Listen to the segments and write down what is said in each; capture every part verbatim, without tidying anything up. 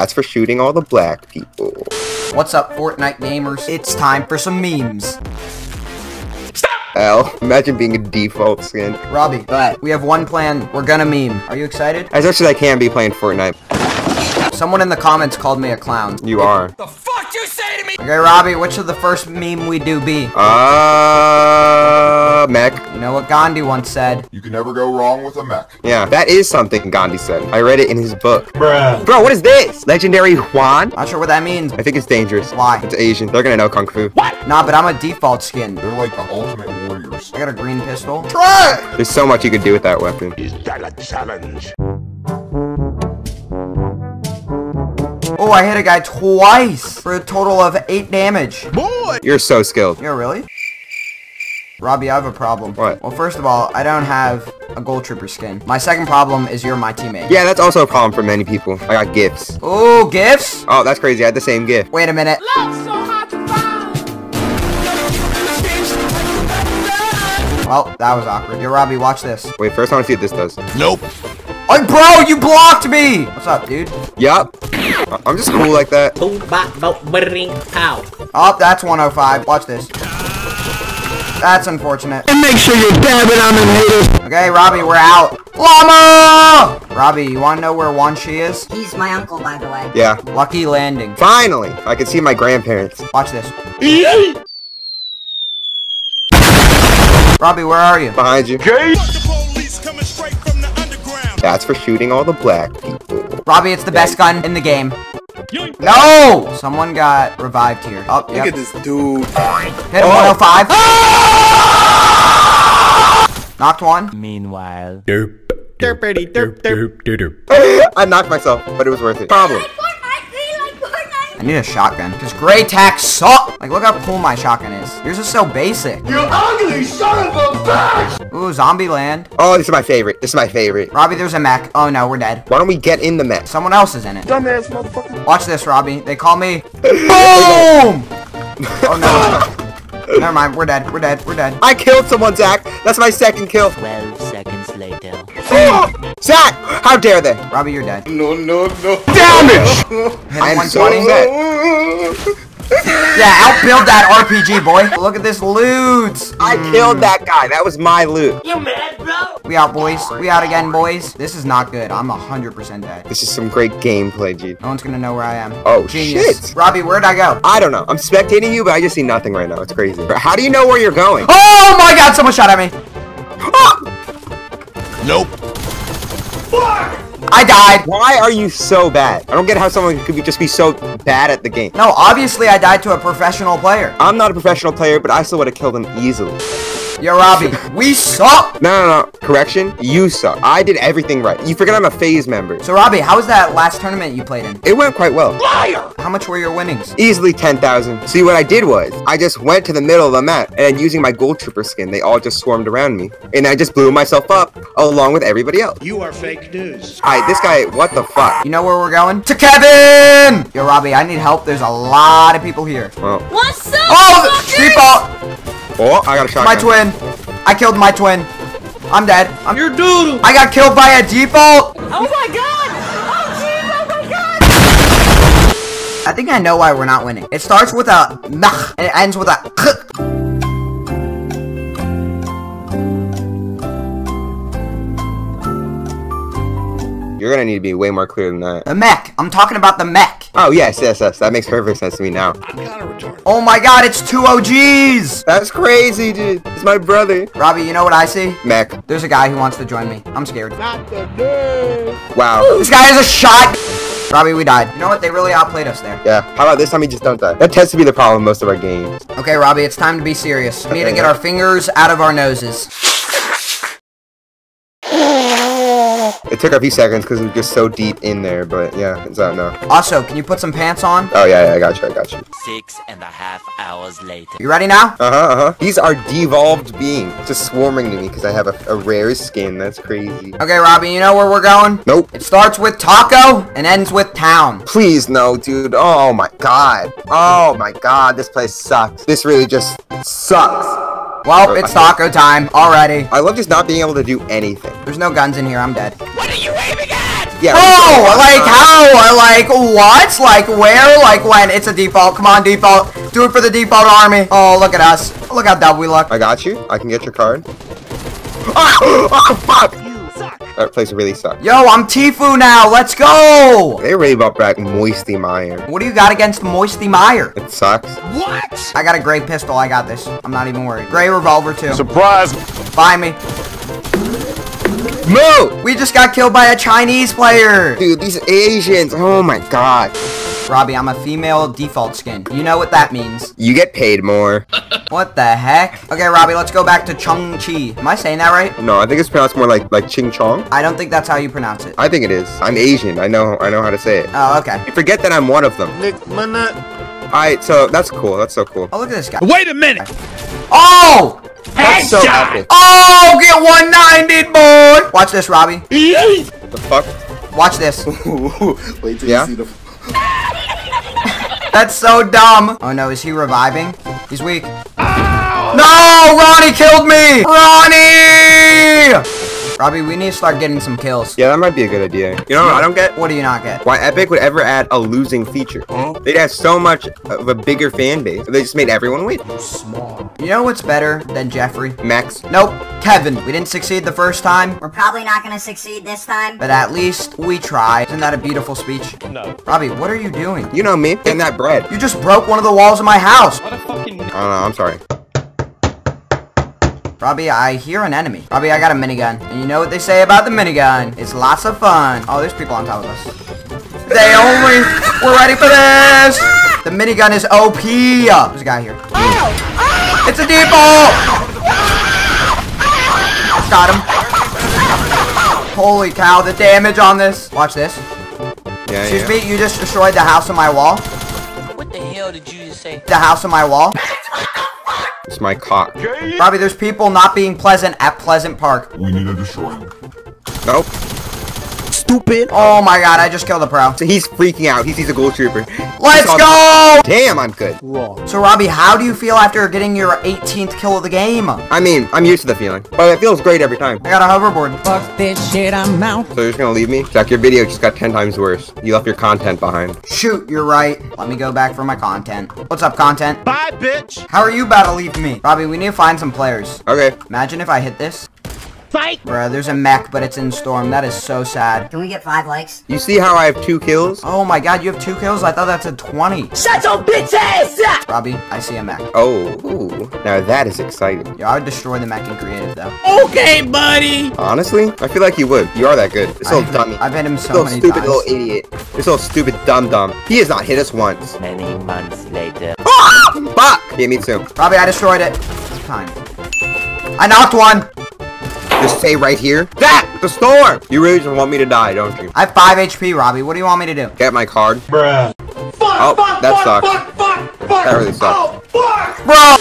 That's for shooting all the black people. What's up, Fortnite gamers? It's time for some memes. L. Imagine being a default skin. Robbie, but we have one plan. We're gonna meme. Are you excited? As much as I can be playing Fortnite. Someone in the comments called me a clown. You are. The fuck you say to me? Okay, Robbie, which of the first meme we do be? Uh, mech. You know what Gandhi once said? You can never go wrong with a mech. Yeah, that is something Gandhi said. I read it in his book. Bruh. Bro, what is this? Legendary Juan? Not sure what that means. I think it's dangerous. Why? It's Asian. They're gonna know Kung Fu. What? Nah, but I'm a default skin. They're like the ultimate warriors. I got a green pistol. Try it! There's so much you could do with that weapon. Is that a challenge? Oh, I hit a guy twice for a total of eight damage. Boy! You're so skilled. Yeah, really? Robbie, I have a problem. What? Well, first of all, I don't have a Gold Trooper skin. My second problem is you're my teammate. Yeah, that's also a problem for many people. I got gifts. Oh, gifts? Oh, that's crazy. I had the same gift. Wait a minute. Love so hard to find. Well, that was awkward. Yo, Robbie, watch this. Wait, first I want to see what this does. Nope. Oh, bro, you blocked me! What's up, dude? Yup. I'm just cool like that. Oh, that's one oh five. Watch this. That's unfortunate. And make sure you're dabbing on the haters. Okay, Robbie, we're out. Llama! Robbie, you want to know where Wanshi is? He's my uncle, by the way. Yeah. Lucky landing. Finally! I can see my grandparents. Watch this. Robbie, where are you? Behind you. Okay. That's for shooting all the black people. Robbie, it's the Dang. best gun in the game. No! Someone got revived here. Oh, yep. Look at this dude. Hit him oh. one oh five. Ah! Knocked one. Meanwhile. Derp. Derp, derp, derp, derp, derp, derp. I knocked myself, but it was worth it. Problem. I need a shotgun. Because gray tack suck. Like, look how cool my shotgun is. Yours is so basic. You ugly son of a bitch! Ooh, zombie land. Oh, this is my favorite. This is my favorite. Robbie, there's a mech. Oh, no, we're dead. Why don't we get in the mech? Someone else is in it. Dumbass motherfucker. Watch this, Robbie. They call me... Boom! Oh, no. Never mind. We're dead. We're dead. We're dead. I killed someone, Zach. That's my second kill. twelve seconds later. Oh! Zach! How dare they? Robbie, you're dead. No, no, no. Damage! I am so dead. Yeah, outbuild that R P G, boy. Look at this loot. I mm. killed that guy. That was my loot. You mad, bro? We out, boys. We out again, boys. This is not good. I'm one hundred percent dead. This is some great gameplay, G. No one's gonna know where I am. Oh, Genius. shit. Robbie, where'd I go? I don't know. I'm spectating you, but I just see nothing right now. It's crazy. How do you know where you're going? Oh, my God. Someone shot at me. Ah! Nope. I died. Why are you so bad? I don't get how someone could be, just be so bad at the game. No, obviously I died to a professional player. I'm not a professional player, but I still would have killed him easily. Yo, Robbie, we suck. No, no, no. Correction, you suck. I did everything right. You forget I'm a FaZe member. So, Robbie, how was that last tournament you played in? It went quite well. Liar! How much were your winnings? Easily ten thousand. See, what I did was, I just went to the middle of the map, and using my Gold Trooper skin, they all just swarmed around me, and I just blew myself up, along with everybody else. You are fake news. All right, this guy, what the fuck? You know where we're going? To Kevin! Yo, Robbie, I need help. There's a lot of people here. Oh. What's up, Oh, people! Oh, I got a shotgun. My twin. I killed my twin. I'm dead. I'm You're doodle. I got killed by a default. Oh my god. Oh, geez. Oh my god. I think I know why we're not winning. It starts with a nah and it ends with a kuh. You're gonna need to be way more clear than that. The mech. I'm talking about the mech. Oh, yes, yes, yes. That makes perfect sense to me now. I gotta return. Oh my god, it's two O Gs! That's crazy, dude. It's my brother. Robbie, you know what I see? Mech. There's a guy who wants to join me. I'm scared. Not the dude. Wow. Ooh. This guy has a shot! Robbie, we died. You know what? They really outplayed us there. Yeah. How about this time we just don't die? That tends to be the problem in most of our games. Okay, Robbie, it's time to be serious. We need to get our fingers out of our noses. It took a few seconds because it was just so deep in there, but yeah, it's out now. Also, can you put some pants on? Oh, yeah, yeah, I got you, I got you. Six and a half hours later. You ready now? Uh-huh, uh-huh. These are devolved beings just swarming to me because I have a, a rare skin. That's crazy. Okay, Robbie, you know where we're going? Nope. It starts with taco and ends with town. Please, no, dude. Oh, my God. Oh, my God. This place sucks. This really just sucks. Well, it's taco time already. I love just not being able to do anything. There's no guns in here. I'm dead. What are you aiming at? Yeah. Oh, like how? Like what? Like where? Like when? It's a default. Come on, default. Do it for the default army. Oh, look at us. Look how dumb we look. I got you. I can get your card. Oh, oh fuck. That place really sucks. Yo, I'm Tfue now. Let's go. They rave up back Moisty Mire. What do you got against Moisty Mire? It sucks. What? I got a gray pistol. I got this. I'm not even worried. Gray revolver too. Surprise. Buy me. No! We just got killed by a Chinese player. Dude, these Asians. Oh my god. Robbie, I'm a female default skin. You know what that means. You get paid more. What the heck? Okay, Robbie, let's go back to Chung-Chi. Am I saying that right? No, I think it's pronounced more like like Ching-Chong. I don't think that's how you pronounce it. I think it is. I'm Asian. I know I know how to say it. Oh, okay. You forget that I'm one of them. Alright, so that's cool. That's so cool. Oh, look at this guy. Wait a minute! Oh! That's so epic. Oh, get one ninety, boy! Watch this, Robbie. What the fuck? Watch this. Wait till yeah? you see the... That's so dumb. Oh no, is he reviving? He's weak. Ow! No, Ronnie killed me! Ronnie! Robbie, we need to start getting some kills. Yeah, that might be a good idea. You know what I don't get? What do you not get? Why Epic would ever add a losing feature. Huh? They'd have so much of a bigger fan base. They just made everyone win. Small. You know what's better than Jeffrey? Max. Nope. Kevin. We didn't succeed the first time. We're probably not gonna succeed this time. But at least we try. Isn't that a beautiful speech? No. Robbie, what are you doing? You know me. Getting that bread. You just broke one of the walls of my house. What a fucking... I don't know. I'm sorry. Robbie, I hear an enemy. Robbie, I got a minigun. And you know what they say about the minigun. It's lots of fun. Oh, there's people on top of us. They only... We're ready for this! The minigun is O P. There's a guy here. Oh! It's a default! Got him. Holy cow, the damage on this. Watch this. Yeah, Excuse yeah. me, you just destroyed the house on my wall. What the hell did you just say? The house on my wall. It's my cock. Robbie, there's people not being pleasant at Pleasant Park. We need to destroy him. Nope. Stupid. Oh my god, I just killed a pro. So he's freaking out. He sees a gold trooper. Let's go! Damn, I'm good. Wrong. So Robbie, how do you feel after getting your eighteenth kill of the game? I mean, I'm used to the feeling. But it feels great every time. I got a hoverboard. Fuck this shit, I'm out. So you're just gonna leave me? Jack, your video just got ten times worse. You left your content behind. Shoot, you're right. Let me go back for my content. What's up, content? Bye, bitch! How are you about to leave me? Robbie, we need to find some players. Okay. Imagine if I hit this. Fight! Bruh, there's a mech, but it's in storm. That is so sad. Can we get five likes? You see how I have two kills? Oh my god, you have two kills? I thought that's a twenty. Shut your bitch ass up! Robbie, I see a mech. Oh, ooh. Now that is exciting. Yeah, I would destroy the mech in creative, though. Okay, buddy! Honestly, I feel like you would. You are that good. This little dummy. I've hit him so many times. This little stupid little idiot. This little stupid dumb dumb. He has not hit us once. Many months later. Ah! Fuck! Yeah, me too. Robbie, I destroyed it. It's time. I knocked one! Just stay right here. That! The storm! You really just want me to die, don't you? I have five H P, Robbie. What do you want me to do? Get my card. Bruh. Fuck, oh, fuck, that fuck, sucks. fuck, fuck, fuck, That really sucks. Oh, fuck! Bro!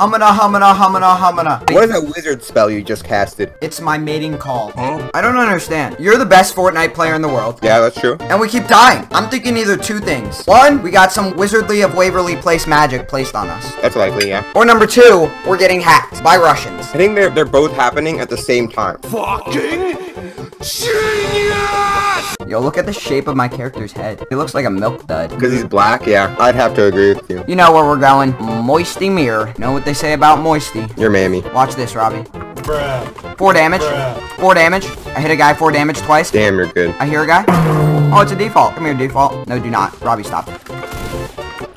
Humana, humana, humana, humana. What is that wizard spell you just casted? It's my mating call. Huh? I don't understand. You're the best Fortnite player in the world. Yeah, that's true. And we keep dying. I'm thinking either two things. One, we got some Wizardly of Waverly Place magic placed on us. That's likely, yeah. Or number two, we're getting hacked by Russians. I think they're, they're both happening at the same time. Fucking genius! Yo, look at the shape of my character's head. He looks like a milk dud. Because he's black? Yeah, I'd have to agree with you. You know where we're going. Moisty Mire. Know what they say about Moisty. Your mammy. Watch this, Robbie. Bruh. Four damage. Bruh. Four damage. I hit a guy four damage twice. Damn, you're good. I hear a guy. Oh, it's a default. Come here, default. No, do not. Robbie, stop.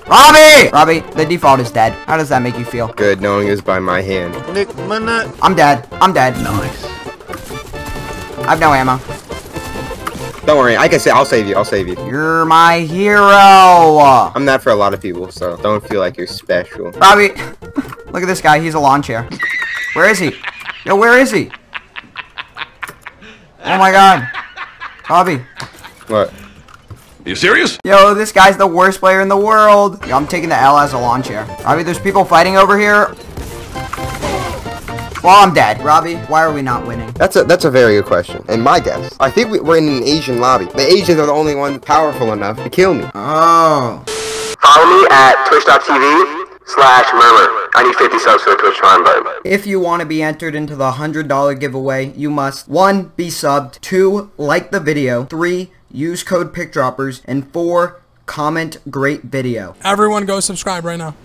Robbie! Robbie, the default is dead. How does that make you feel? Good, knowing it was by my hand. I'm dead. I'm dead. Nice. I have no ammo. Don't worry, I can say I'll save you. I'll save you. You're my hero. I'm that for a lot of people, so don't feel like you're special. Robbie, look at this guy. He's a lawn chair. Where is he? Yo, where is he? Oh my god, Robbie. What? Are you serious? Yo, this guy's the worst player in the world. Yo, I'm taking the L as a lawn chair. Robbie, there's people fighting over here. Well, I'm dead. Robbie, why are we not winning? That's a that's a very good question. And my guess, I think we, we're in an Asian lobby. The Asians are the only ones powerful enough to kill me. Oh. Follow me at twitch dot T V slash murmur. I need fifty subs for the Twitch Prime button. If you want to be entered into the one hundred dollar giveaway, you must one be subbed, two like the video, three use code Pickdroppers, and four comment great video. Everyone go subscribe right now.